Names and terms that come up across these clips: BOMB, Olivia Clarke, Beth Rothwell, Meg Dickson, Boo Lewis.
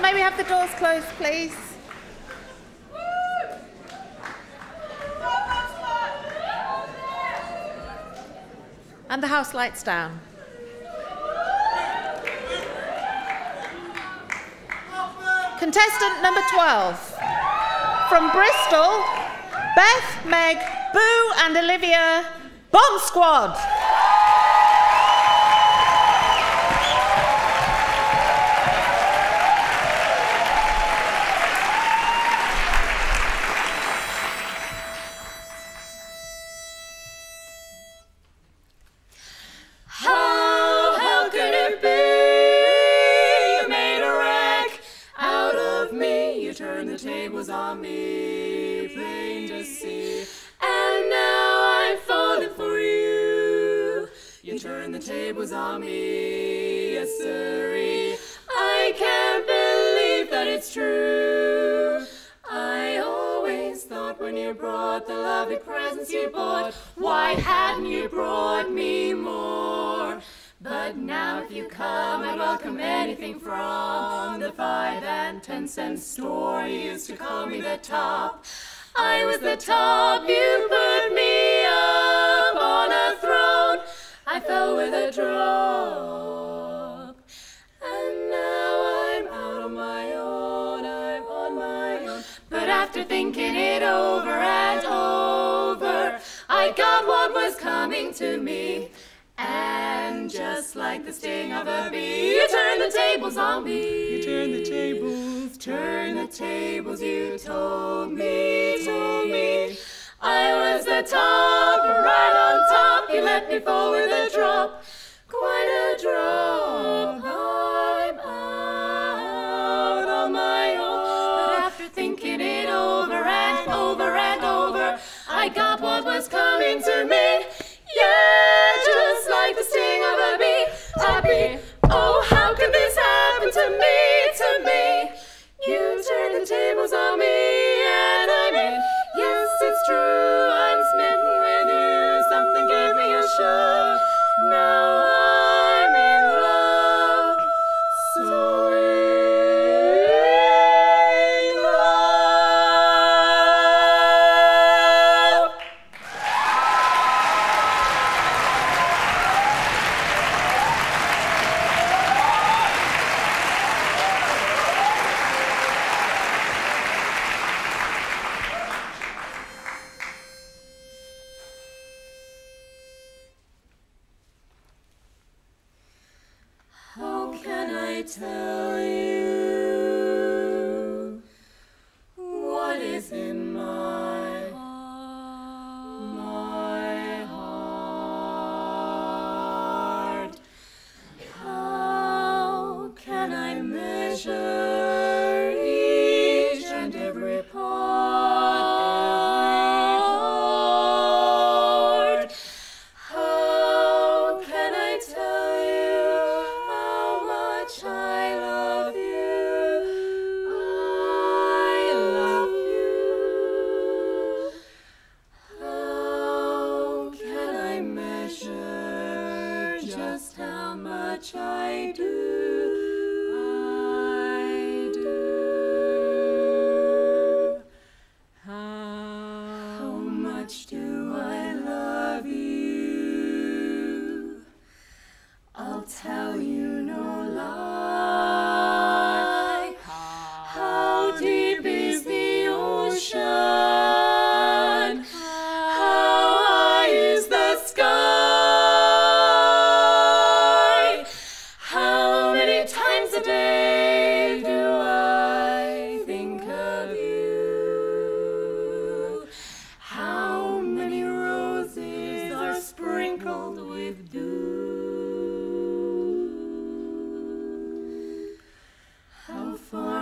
may we have the doors closed, please? And the house lights down. Contestant number 12, from Bristol, Beth, Meg, Boo and Olivia, Bomb Squad.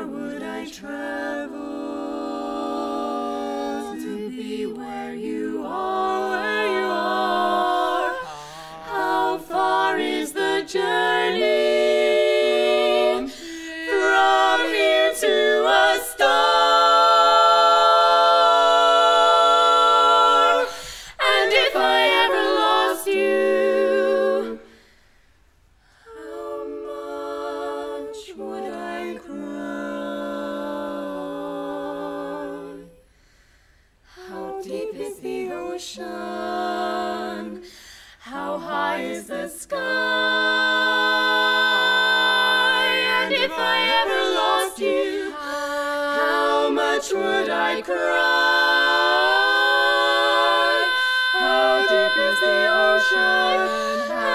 Would I cry? ocean? How high is the sky? And if I ever lost you, how much would I cry? How deep is the ocean?